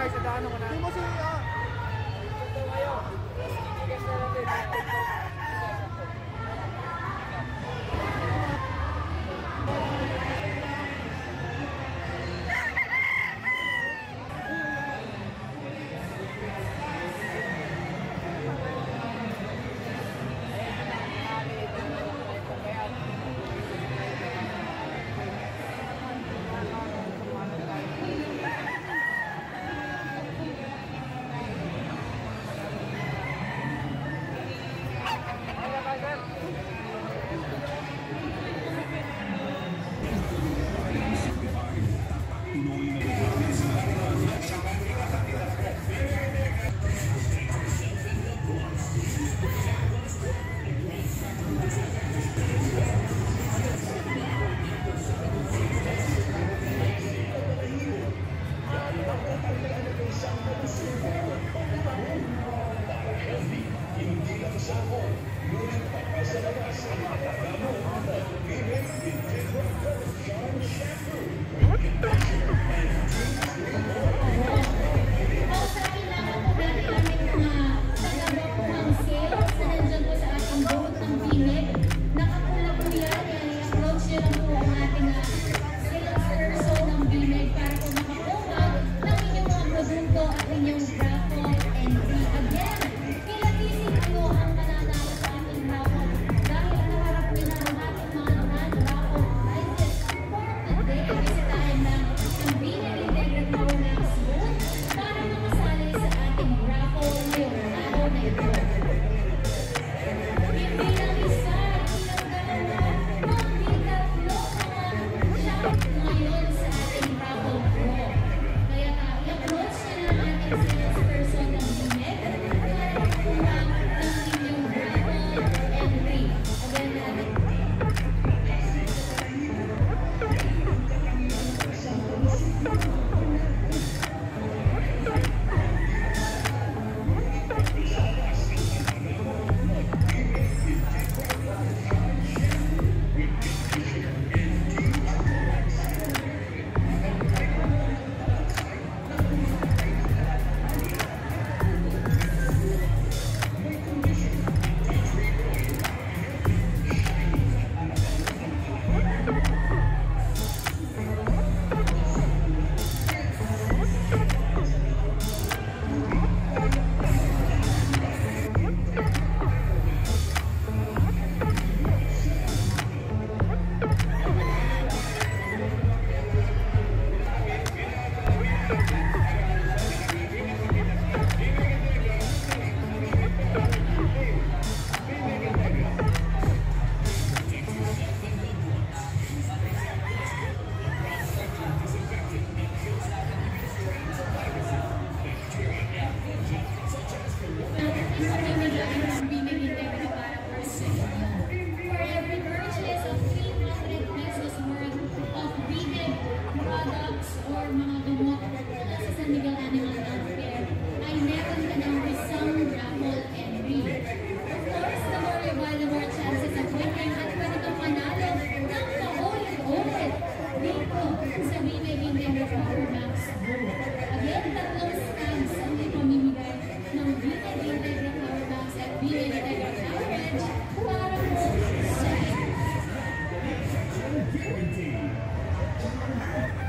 Guys, sadaan ko na. Hindi mo si... Ito kayo. Igas na natin.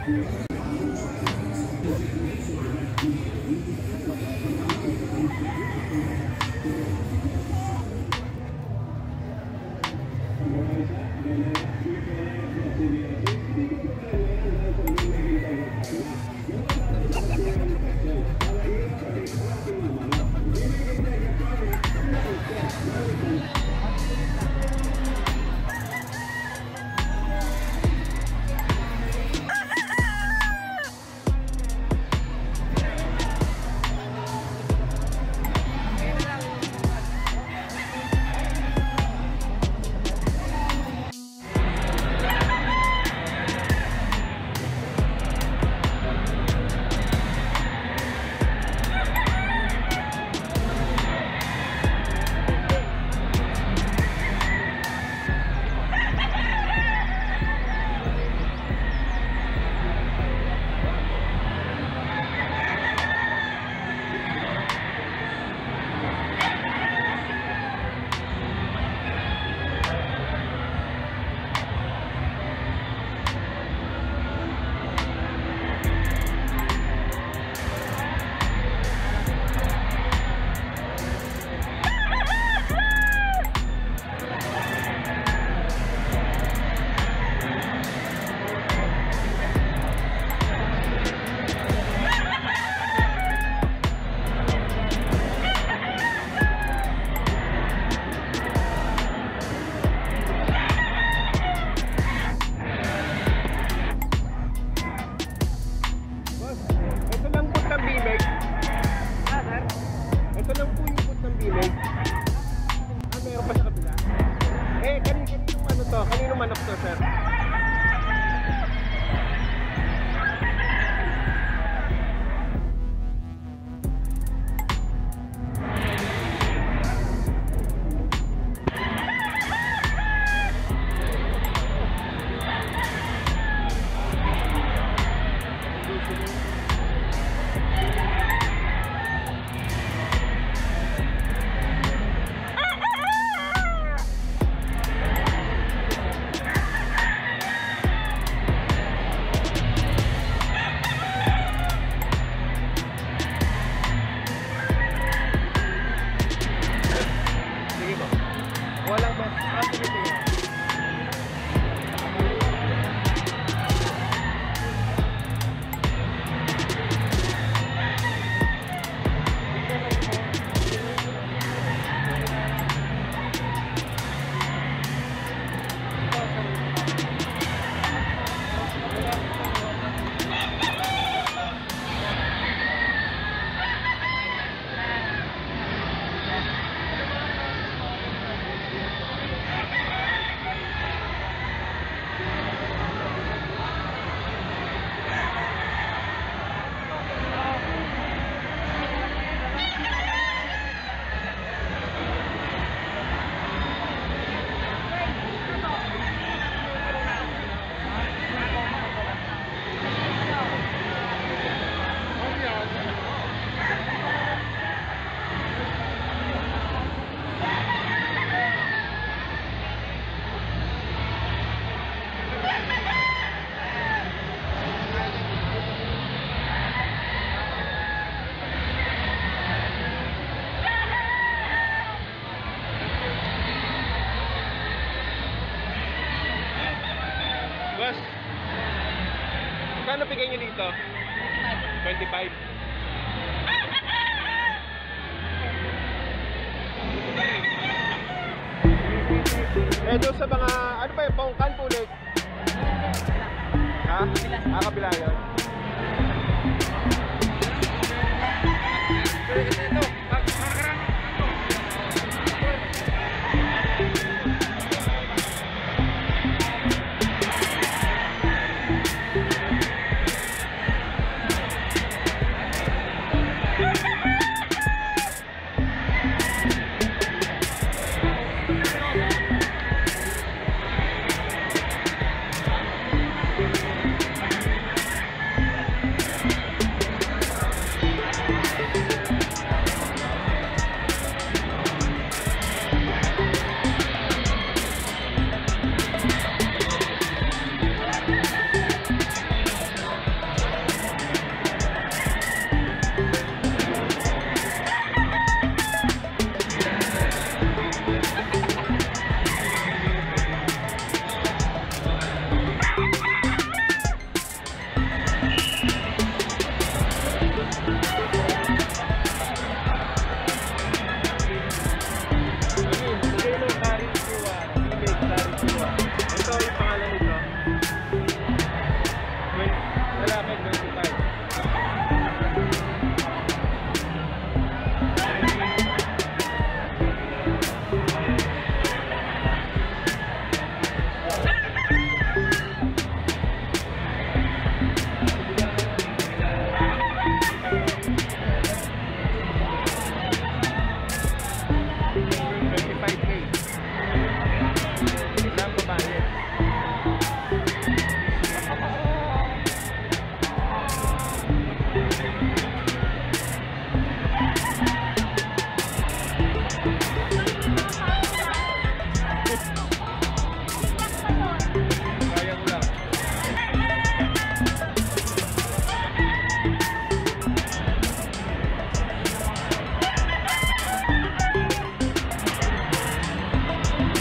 Thank you. Magkano bigay nyo dito? 25. Eh, doon sa mga, ano ba yung bangkan po ulit? Ha? Kabila yun.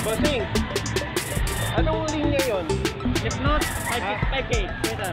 Bossing, anong linya yun? If not, 5K sweater.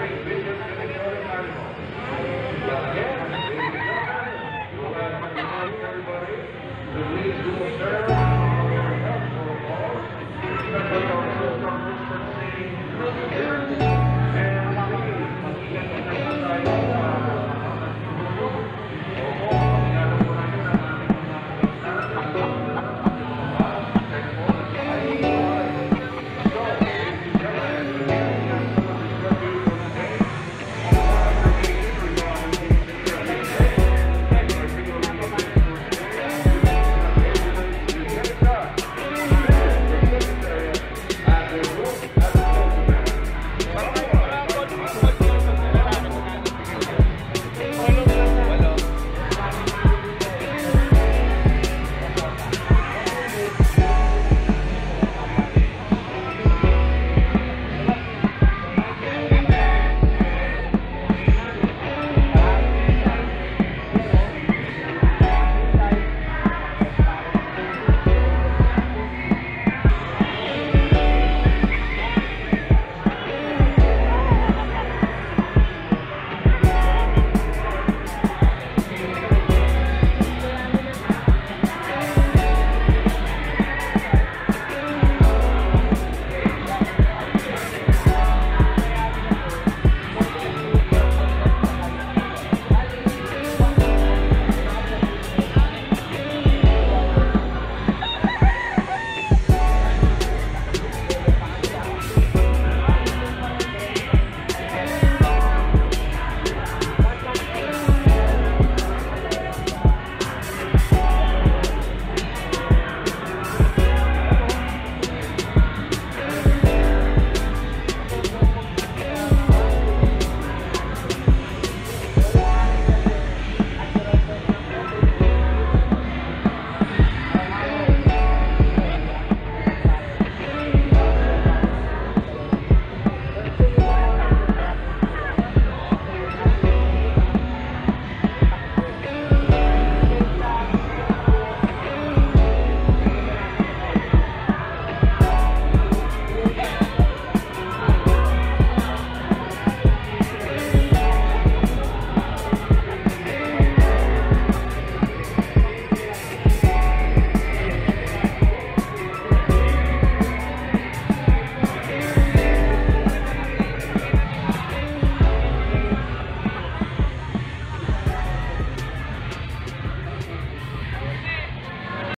Big